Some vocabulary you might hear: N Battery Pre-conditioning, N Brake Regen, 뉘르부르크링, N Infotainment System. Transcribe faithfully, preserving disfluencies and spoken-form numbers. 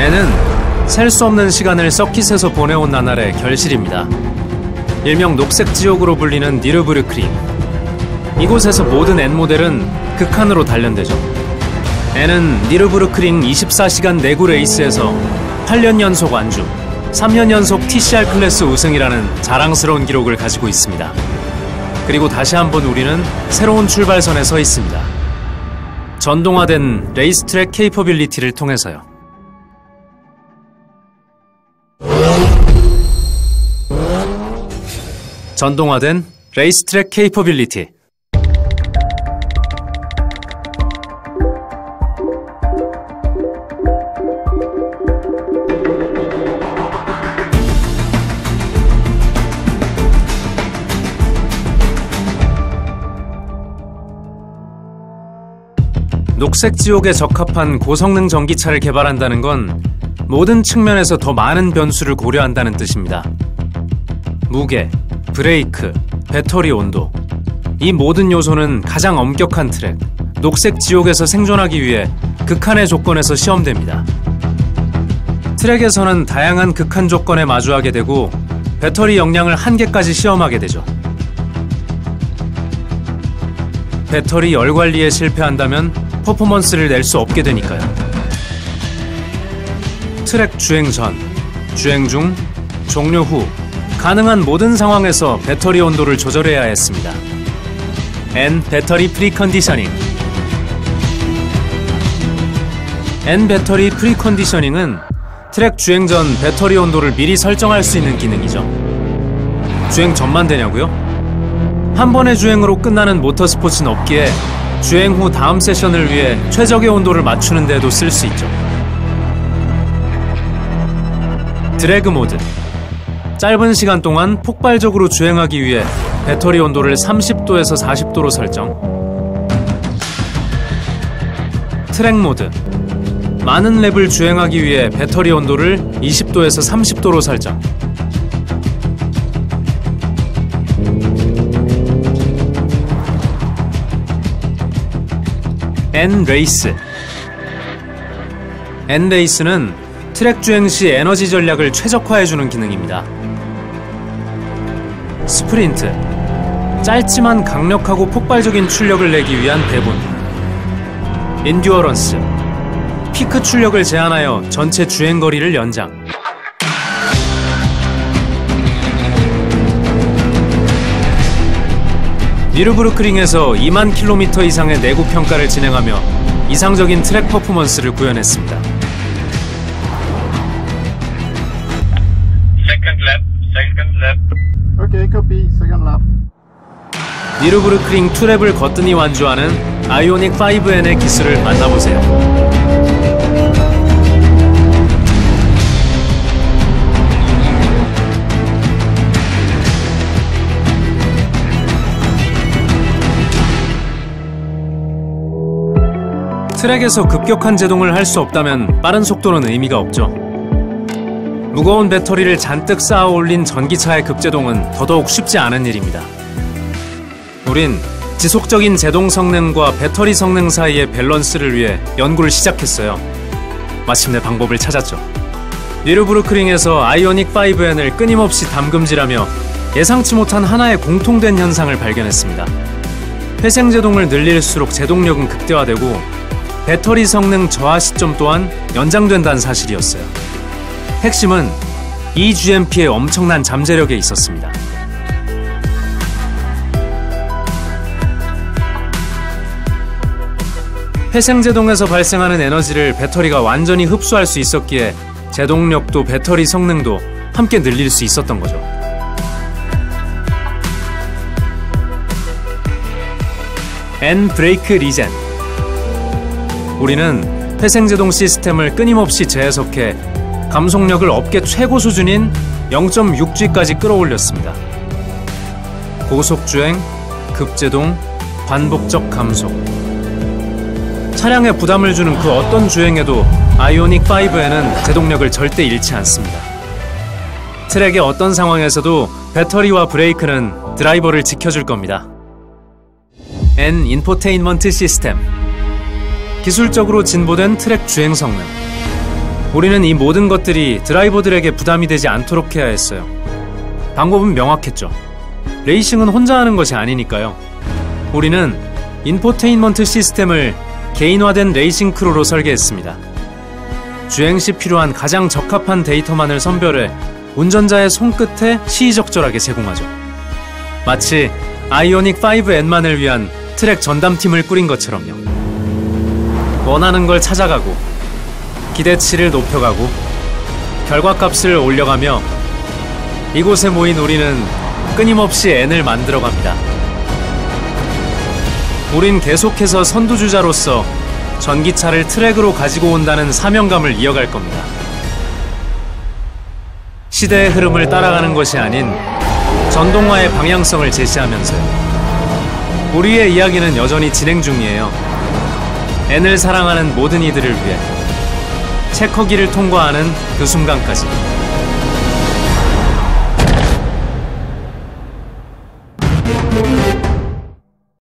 N은 셀 수 없는 시간을 서킷에서 보내온 나날의 결실입니다. 일명 녹색지옥으로 불리는 뉘르부르크링. 이곳에서 모든 N모델은 극한으로 단련되죠. N은 뉘르부르크링 이십사 시간 내구 레이스에서 팔 년 연속 완주, 삼 년 연속 티 씨 알 클래스 우승이라는 자랑스러운 기록을 가지고 있습니다. 그리고 다시 한번 우리는 새로운 출발선에 서 있습니다. 전동화된 레이스트랙 케이퍼빌리티를 통해서요. 전동화된 레이스트랙 케이퍼빌리티. 녹색지옥에 적합한 고성능 전기차를 개발한다는 건 모든 측면에서 더 많은 변수를 고려한다는 뜻입니다. 무게, 브레이크, 배터리 온도, 이 모든 요소는 가장 엄격한 트랙, 녹색지옥에서 생존하기 위해 극한의 조건에서 시험됩니다. 트랙에서는 다양한 극한 조건에 마주하게 되고 배터리 역량을 한계까지 시험하게 되죠. 배터리 열 관리에 실패한다면 퍼포먼스를 낼 수 없게 되니까요. 트랙 주행 전, 주행 중, 종료 후 가능한 모든 상황에서 배터리 온도를 조절해야 했습니다. N 배터리 프리컨디셔닝. N 배터리 프리컨디셔닝은 트랙 주행 전 배터리 온도를 미리 설정할 수 있는 기능이죠. 주행 전만 되냐고요? 한 번의 주행으로 끝나는 모터스포츠는 없기에 주행 후 다음 세션을 위해 최적의 온도를 맞추는 데도 쓸 수 있죠. 드래그 모드. 짧은 시간 동안 폭발적으로 주행하기 위해 배터리 온도를 삼십 도에서 사십 도로 설정. 트랙 모드. 많은 랩을 주행하기 위해 배터리 온도를 이십 도에서 삼십 도로 설정. N 레이스. N 레이스는 트랙 주행 시 에너지 전략을 최적화해주는 기능입니다. 스프린트. 짧지만 강력하고 폭발적인 출력을 내기 위한 배분. 인듀어런스. 피크 출력을 제한하여 전체 주행 거리를 연장. 뉘르부르크링에서 이만 킬로미터 이상의 내구 평가를 진행하며 이상적인 트랙 퍼포먼스를 구현했습니다. Second lap, second lap. Okay, copy. Second lap. 뉘르부르크링 투 랩을 거뜬히 완주하는 아이오닉 파이브 엔의 기술을 만나보세요. 트랙에서 급격한 제동을 할 수 없다면 빠른 속도는 의미가 없죠. 무거운 배터리를 잔뜩 쌓아 올린 전기차의 급제동은 더더욱 쉽지 않은 일입니다. 우린 지속적인 제동 성능과 배터리 성능 사이의 밸런스를 위해 연구를 시작했어요. 마침내 방법을 찾았죠. 뉘르부르크링에서 아이오닉 파이브 엔을 끊임없이 담금질하며 예상치 못한 하나의 공통된 현상을 발견했습니다. 회생 제동을 늘릴수록 제동력은 극대화되고 배터리 성능 저하 시점 또한 연장된다는 사실이었어요. 핵심은 이 지 엠 피의 엄청난 잠재력에 있었습니다. 회생 제동에서 발생하는 에너지를 배터리가 완전히 흡수할 수 있었기에 제동력도 배터리 성능도 함께 늘릴 수 있었던 거죠. N 브레이크 리젠. 우리는 회생제동 시스템을 끊임없이 재해석해 감속력을 업계 최고 수준인 영 점 육 지까지 끌어올렸습니다. 고속주행, 급제동, 반복적 감속. 차량에 부담을 주는 그 어떤 주행에도 아이오닉 파이브에는 제동력을 절대 잃지 않습니다. 트랙의 어떤 상황에서도 배터리와 브레이크는 드라이버를 지켜줄 겁니다. N 인포테인먼트 시스템. 기술적으로 진보된 트랙 주행 성능. 우리는 이 모든 것들이 드라이버들에게 부담이 되지 않도록 해야 했어요. 방법은 명확했죠. 레이싱은 혼자 하는 것이 아니니까요. 우리는 인포테인먼트 시스템을 개인화된 레이싱 크루로 설계했습니다. 주행 시 필요한 가장 적합한 데이터만을 선별해 운전자의 손끝에 시의적절하게 제공하죠. 마치 아이오닉 파이브엔만을 위한 트랙 전담팀을 꾸린 것처럼요. 원하는 걸 찾아가고 기대치를 높여가고 결과값을 올려가며 이곳에 모인 우리는 끊임없이 N을 만들어갑니다. 우린 계속해서 선두주자로서 전기차를 트랙으로 가지고 온다는 사명감을 이어갈 겁니다. 시대의 흐름을 따라가는 것이 아닌 전동화의 방향성을 제시하면서요. 우리의 이야기는 여전히 진행 중이에요. N을 사랑하는 모든 이들을 위해 체커기를 통과하는 그 순간까지.